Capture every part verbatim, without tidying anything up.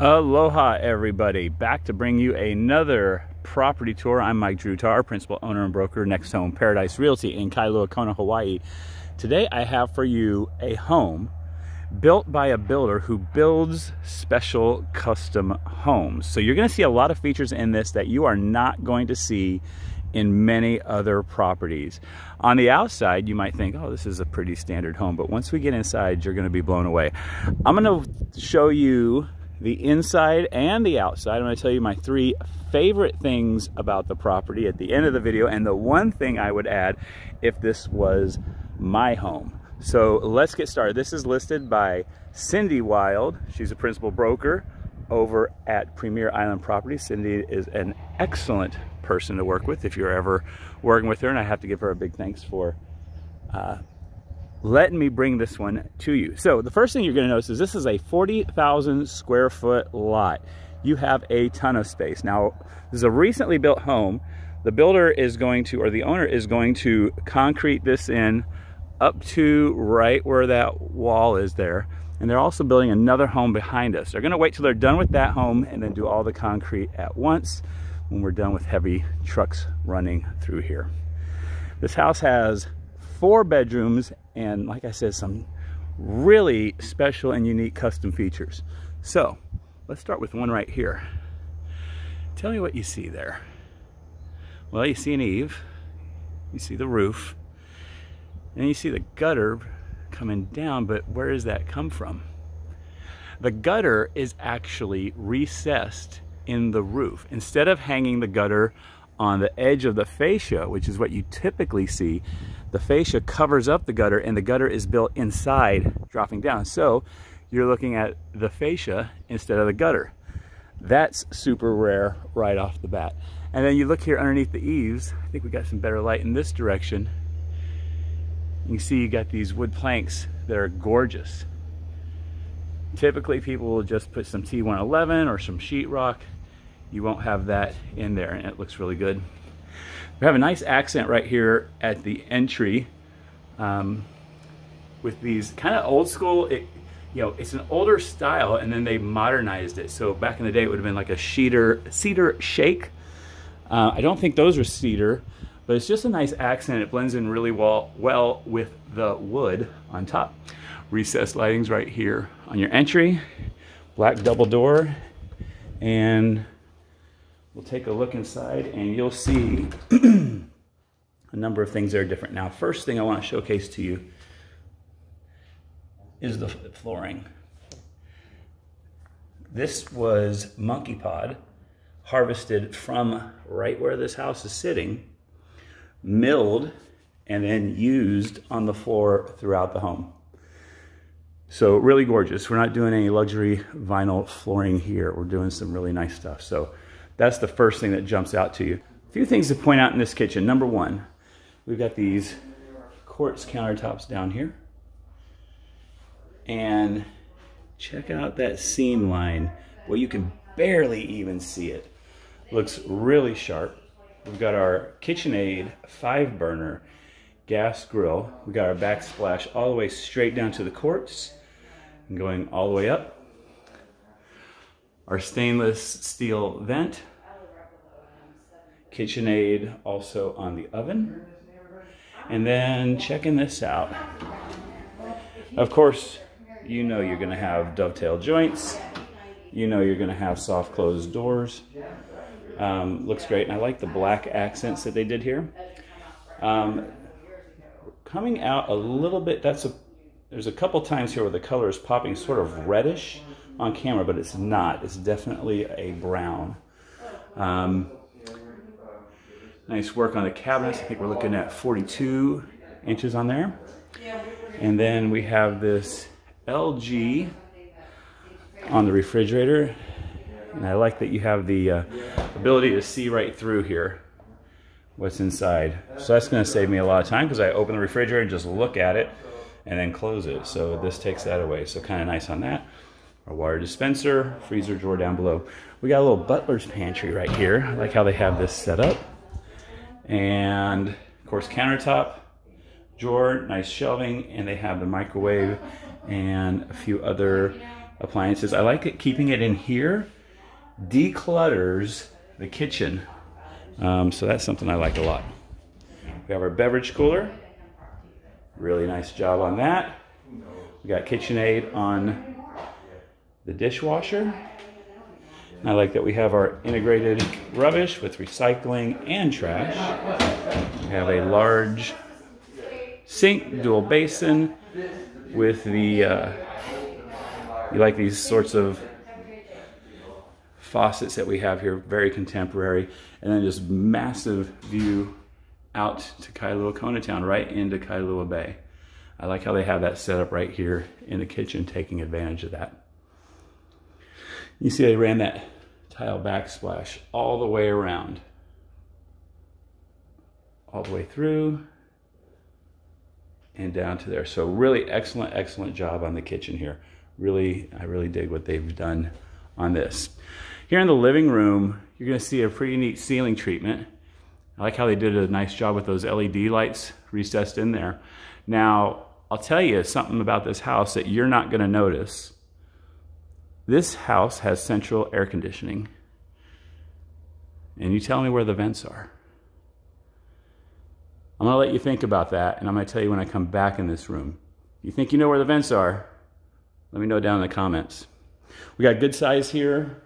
Aloha everybody, back to bring you another property tour. I'm Mike Drutar, principal owner and broker, NextHome Paradise Realty in Kailua, Kona, Hawaii. Today I have for you a home built by a builder who builds special custom homes. So you're going to see a lot of features in this that you are not going to see in many other properties. On the outside, you might think, oh, this is a pretty standard home. But once we get inside, you're going to be blown away. I'm going to show you the inside and the outside. I'm going to tell you my three favorite things about the property at the end of the video, and the one thing I would add if this was my home. So let's get started. This is listed by Cindy Wild. She's a principal broker over at Premier Island Properties. Cindy is an excellent person to work with if you're ever working with her, and I have to give her a big thanks for uh, letting me bring this one to you. So the first thing you're gonna notice is this is a forty thousand square foot lot. You have a ton of space. Now, this is a recently built home. The builder is going to, or the owner is going to concrete this in up to right where that wall is there. And they're also building another home behind us. They're gonna wait till they're done with that home and then do all the concrete at once when we're done with heavy trucks running through here. This house has four bedrooms and, like I said, some really special and unique custom features. So let's start with one right here. Tell me what you see there. Well, you see an eave, you see the roof, and you see the gutter coming down, but where does that come from? The gutter is actually recessed in the roof. Instead of hanging the gutter on the edge of the fascia, which is what you typically see, the fascia covers up the gutter and the gutter is built inside, dropping down. So you're looking at the fascia instead of the gutter. That's super rare right off the bat. And then you look here underneath the eaves. I think we got some better light in this direction. You can see you got these wood planks that are gorgeous. Typically people will just put some T one eleven or some sheetrock. You won't have that in there, and it looks really good. We have a nice accent right here at the entry um, with these kind of old school, it, you know, it's an older style and then they modernized it. So back in the day, it would have been like a cedar, cedar shake. Uh, I don't think those were cedar, but it's just a nice accent. It blends in really well, well with the wood on top. Recessed lighting's right here on your entry, black double door, and we'll take a look inside and you'll see a number of things that are different. Now, first thing I want to showcase to you is the flooring. This was Monkey Pod, harvested from right where this house is sitting, milled, and then used on the floor throughout the home. So really gorgeous. We're not doing any luxury vinyl flooring here. We're doing some really nice stuff. So that's the first thing that jumps out to you. A few things to point out in this kitchen. Number one, we've got these quartz countertops down here. And check out that seam line. Well, you can barely even see it. Looks really sharp. We've got our KitchenAid five burner gas grill. We've got our backsplash all the way straight down to the quartz and going all the way up. Our stainless steel vent, KitchenAid also on the oven. And then checking this out. Of course, you know you're gonna have dovetail joints. You know you're gonna have soft closed doors. Um, looks great, and I like the black accents that they did here. Um, coming out a little bit, that's a, there's a couple times here where the color is popping sort of reddish on camera, but it's not. It's definitely a brown. Um, nice work on the cabinets. I think we're looking at forty-two inches on there. And then we have this L G on the refrigerator. And I like that you have the uh, ability to see right through here what's inside. So that's gonna save me a lot of time because I open the refrigerator and just look at it and then close it. So this takes that away. So kind of nice on that. Our water dispenser, freezer drawer down below. We got a little butler's pantry right here. I like how they have this set up. And of course, countertop, drawer, nice shelving, and they have the microwave and a few other appliances. I like it keeping it in here. Declutters the kitchen. Um, so that's something I like a lot. We have our beverage cooler. Really nice job on that. We got KitchenAid on the dishwasher. And I like that we have our integrated rubbish with recycling and trash. We have a large sink, dual basin with the, uh, you like these sorts of faucets that we have here, very contemporary, and then just massive view out to Kailua Kona Town, right into Kailua Bay. I like how they have that set up right here in the kitchen, taking advantage of that. You see they ran that tile backsplash all the way around, all the way through and down to there. So really excellent, excellent job on the kitchen here. Really, I really dig what they've done on this. Here in the living room, you're gonna see a pretty neat ceiling treatment. I like how they did a nice job with those L E D lights recessed in there. Now, I'll tell you something about this house that you're not gonna notice. This house has central air conditioning. And you tell me where the vents are. I'm gonna let you think about that, and I'm gonna tell you when I come back in this room. If you think you know where the vents are, let me know down in the comments. We got good size here.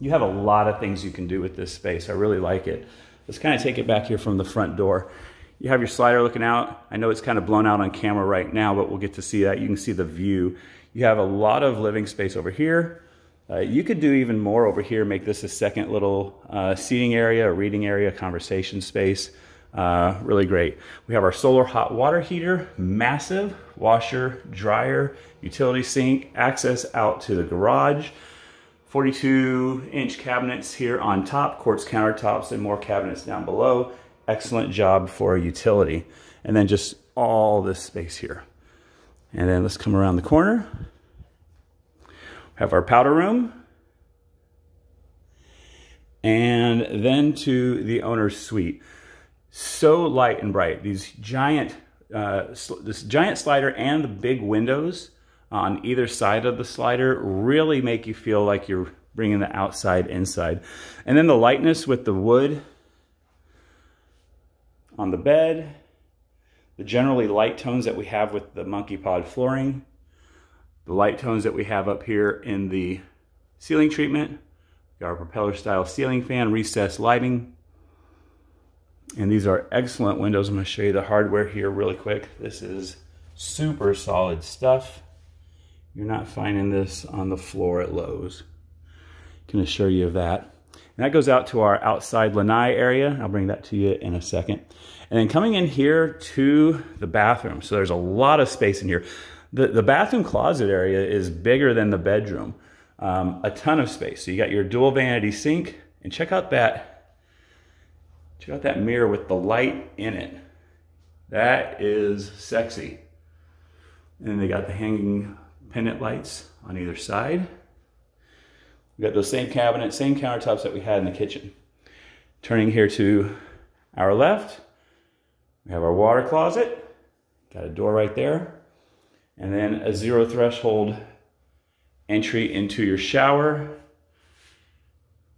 You have a lot of things you can do with this space. I really like it. Let's kind of take it back here from the front door. You have your slider looking out. I know it's kind of blown out on camera right now, but we'll get to see that. You can see the view. You have a lot of living space over here. Uh, you could do even more over here, make this a second little uh, seating area, a reading area, conversation space. Uh, really great. We have our solar hot water heater, massive washer, dryer, utility sink, access out to the garage, forty-two inch cabinets here on top, quartz countertops, and more cabinets down below. Excellent job for a utility. And then just all this space here. And then let's come around the corner. We have our powder room. And then to the owner's suite. So light and bright. These giant, uh, this giant slider and the big windows on either side of the slider really make you feel like you're bringing the outside inside. And then the lightness with the wood on the bed, the generally light tones that we have with the Monkey Pod flooring, the light tones that we have up here in the ceiling treatment, got our propeller style ceiling fan, recessed lighting. And these are excellent windows. I'm going to show you the hardware here really quick. This is super solid stuff. You're not finding this on the floor at Lowe's. Can assure you of that. And that goes out to our outside lanai area. I'll bring that to you in a second. And then coming in here to the bathroom. So there's a lot of space in here. The, the bathroom closet area is bigger than the bedroom. Um, a ton of space. So you got your dual vanity sink. And check out that. Check out that mirror with the light in it. That is sexy. And then they got the hanging pendant lights on either side. We got those same cabinets, same countertops that we had in the kitchen. Turning here to our left, we have our water closet. Got a door right there. And then a zero threshold entry into your shower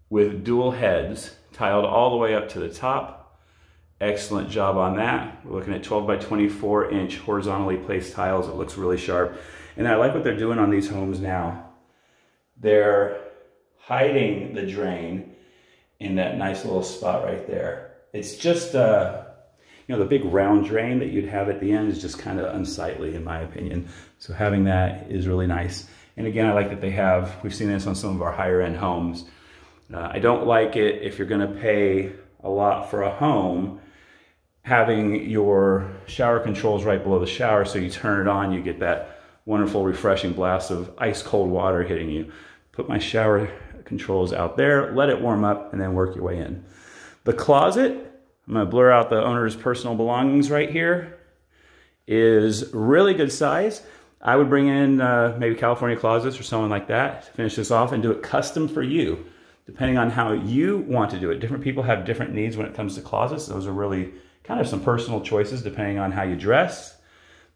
with dual heads. Tiled all the way up to the top. Excellent job on that. We're looking at twelve by twenty-four inch horizontally placed tiles. It looks really sharp. And I like what they're doing on these homes now. They're hiding the drain in that nice little spot right there. It's just, uh, you know, the big round drain that you'd have at the end is just kind of unsightly in my opinion. So having that is really nice. And again, I like that they have, we've seen this on some of our higher end homes. Uh, I don't like it if you're going to pay a lot for a home, having your shower controls right below the shower, so you turn it on, you get that wonderful refreshing blast of ice cold water hitting you. Put my shower controls out there, let it warm up, and then work your way in. The closet, I'm going to blur out the owner's personal belongings right here, is really good size. I would bring in uh, maybe California Closets or someone like that to finish this off and do it custom for you. Depending on how you want to do it. Different people have different needs when it comes to closets. Those are really kind of some personal choices depending on how you dress.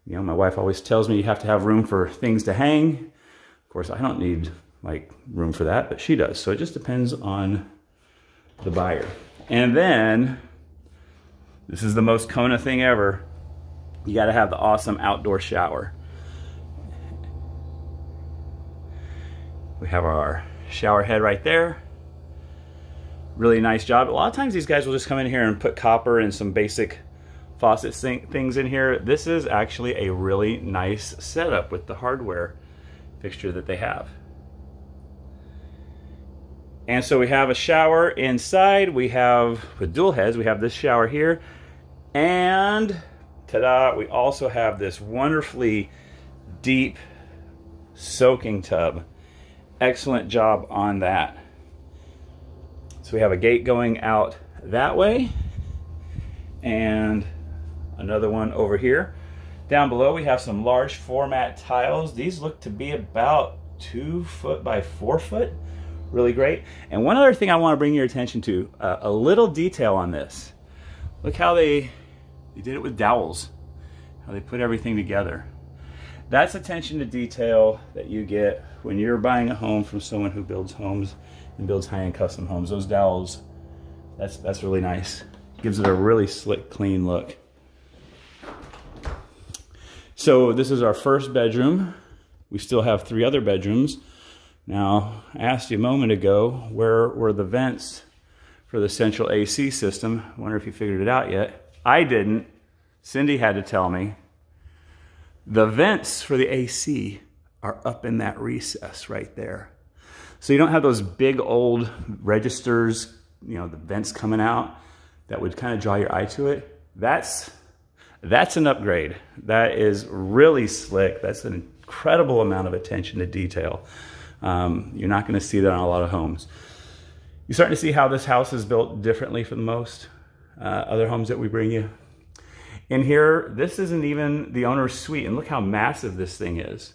You know, my wife always tells me you have to have room for things to hang. Of course, I don't need like room for that, but she does. So it just depends on the buyer. And then, this is the most Kona thing ever. You gotta have the awesome outdoor shower. We have our shower head right there. Really nice job. A lot of times these guys will just come in here and put copper and some basic faucet things in here. This is actually a really nice setup with the hardware fixture that they have. And so we have a shower inside. We have, with dual heads, we have this shower here. And ta-da, we also have this wonderfully deep soaking tub. Excellent job on that. So we have a gate going out that way and another one over here. Down below we have some large format tiles. These look to be about two foot by four foot. Really great. And one other thing I want to bring your attention to, uh, a little detail on this. Look how they, they did it with dowels, how they put everything together. That's attention to detail that you get when you're buying a home from someone who builds homes and builds high-end custom homes. Those dowels, that's, that's really nice. Gives it a really slick, clean look. So this is our first bedroom. We still have three other bedrooms. Now, I asked you a moment ago, where were the vents for the central A C system? I wonder if you figured it out yet. I didn't. Cindy had to tell me. The vents for the A C are up in that recess right there. So you don't have those big old registers, you know, the vents coming out that would kind of draw your eye to it. That's, that's an upgrade. That is really slick. That's an incredible amount of attention to detail. Um, you're not going to see that on a lot of homes. You're starting to see how this house is built differently from most uh, other homes that we bring you. In here, this isn't even the owner's suite, and look how massive this thing is.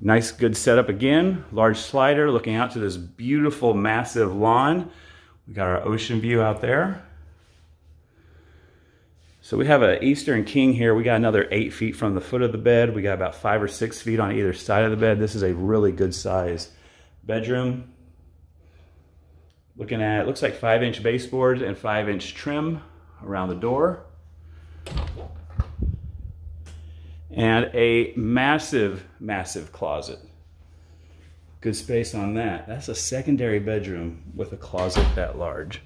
Nice, good setup again. Large slider looking out to this beautiful, massive lawn. We got our ocean view out there. So we have an Eastern King here. We got another eight feet from the foot of the bed. We got about five or six feet on either side of the bed. This is a really good size bedroom. Looking at, it looks like five inch baseboards and five inch trim around the door. And a massive, massive closet. Good space on that. That's a secondary bedroom with a closet that large.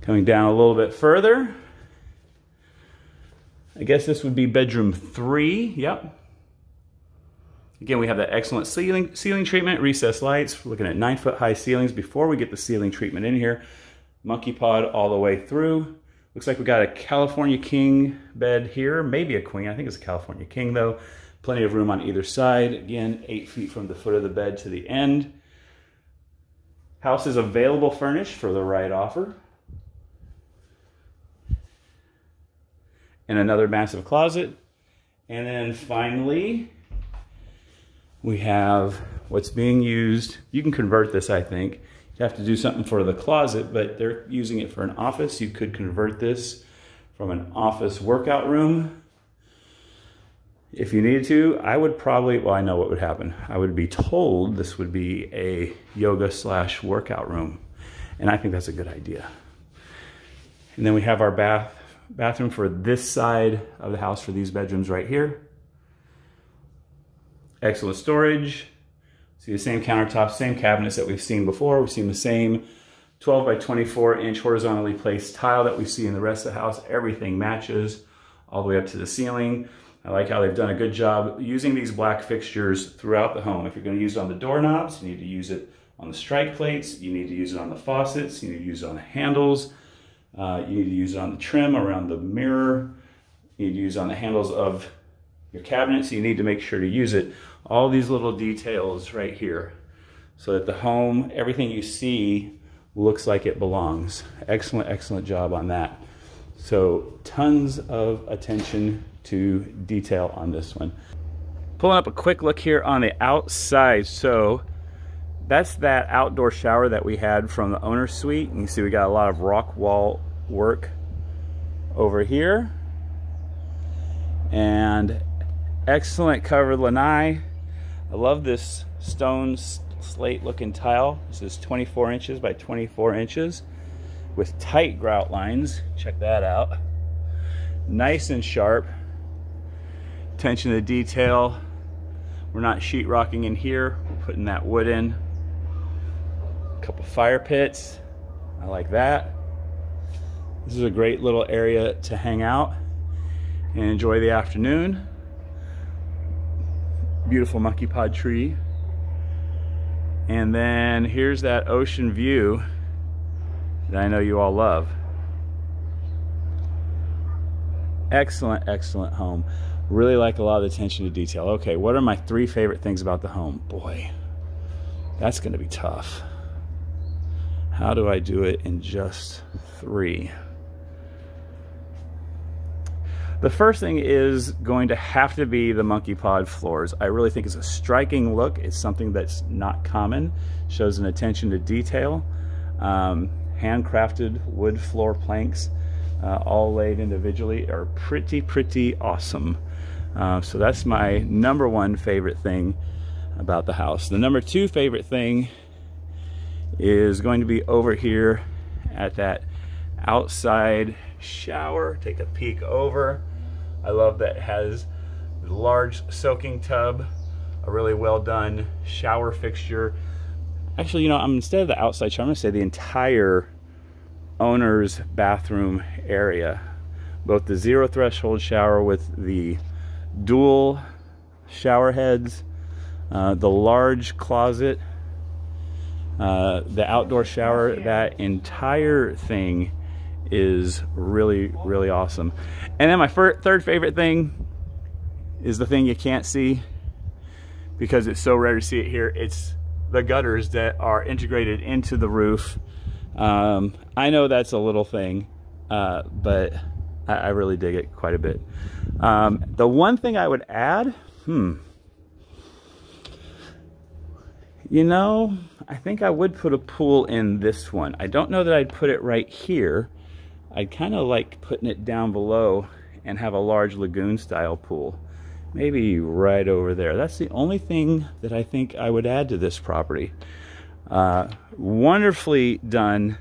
Coming down a little bit further, I guess this would be bedroom three. Yep. Again, we have that excellent ceiling, ceiling treatment, recessed lights. We're looking at nine foot high ceilings before we get the ceiling treatment in here. Monkey pod all the way through. Looks like we got a California King bed here, maybe a queen. I think it's a California King though. Plenty of room on either side. Again, eight feet from the foot of the bed to the end. House is available furnished for the right offer. And another massive closet. And then finally, we have what's being used. You can convert this, I think. You have to do something for the closet, but they're using it for an office. You could convert this from an office workout room if you needed to. I would probably, well, I know what would happen. I would be told this would be a yoga slash workout room, and I think that's a good idea. And then we have our bath bathroom for this side of the house for these bedrooms right here. Excellent storage. See the same countertops, same cabinets that we've seen before. We've seen the same twelve by twenty-four inch horizontally placed tile that we see in the rest of the house. Everything matches all the way up to the ceiling. I like how they've done a good job using these black fixtures throughout the home. If you're going to use it on the doorknobs, you need to use it on the strike plates. You need to use it on the faucets. You need to use it on the handles. Uh, you need to use it on the trim around the mirror. You need to use it on the handles of your cabinets, so you need to make sure to use it. All these little details right here so that the home, everything you see looks like it belongs. Excellent, excellent job on that. So tons of attention to detail on this one. Pulling up a quick look here on the outside. So that's that outdoor shower that we had from the owner's suite. And you see we got a lot of rock wall work over here. And excellent covered lanai. I love this stone slate looking tile. This is twenty-four inches by twenty-four inches with tight grout lines. Check that out. Nice and sharp. Attention to detail. We're not sheetrocking in here. We're putting that wood in. A couple fire pits. I like that. This is a great little area to hang out and enjoy the afternoon. Beautiful monkey pod tree. And then here's that ocean view that I know you all love. Excellent, excellent home. Really like a lot of the attention to detail. Okay, what are my three favorite things about the home? Boy, that's gonna be tough. How do I do it in just three? The first thing is going to have to be the monkey pod floors. I really think it's a striking look. It's something that's not common. Shows an attention to detail. Um, handcrafted wood floor planks, uh, all laid individually, are pretty, pretty awesome. Uh, so that's my number one favorite thing about the house. The number two favorite thing is going to be over here at that outside shower. Take a peek over. I love that it has a large soaking tub, a really well done shower fixture. Actually, you know, I'm instead of the outside shower, I'm gonna say the entire owner's bathroom area. Both the zero threshold shower with the dual shower heads, uh, the large closet, uh, the outdoor shower, that entire thing is really, really awesome. And then my third favorite thing is the thing you can't see because it's so rare to see it here. It's the gutters that are integrated into the roof. Um, I know that's a little thing, uh, but I, I really dig it quite a bit. Um, the one thing I would add, hmm, you know, I think I would put a pool in this one. I don't know that I'd put it right here. I'd kind of like putting it down below and have a large lagoon style pool. Maybe right over there. That's the only thing that I think I would add to this property. Uh, wonderfully done,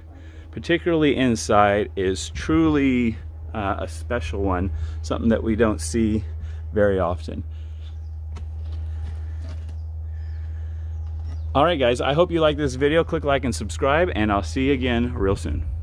particularly inside, is truly uh, a special one. Something that we don't see very often. All right, guys, I hope you like this video. Click like and subscribe, and I'll see you again real soon.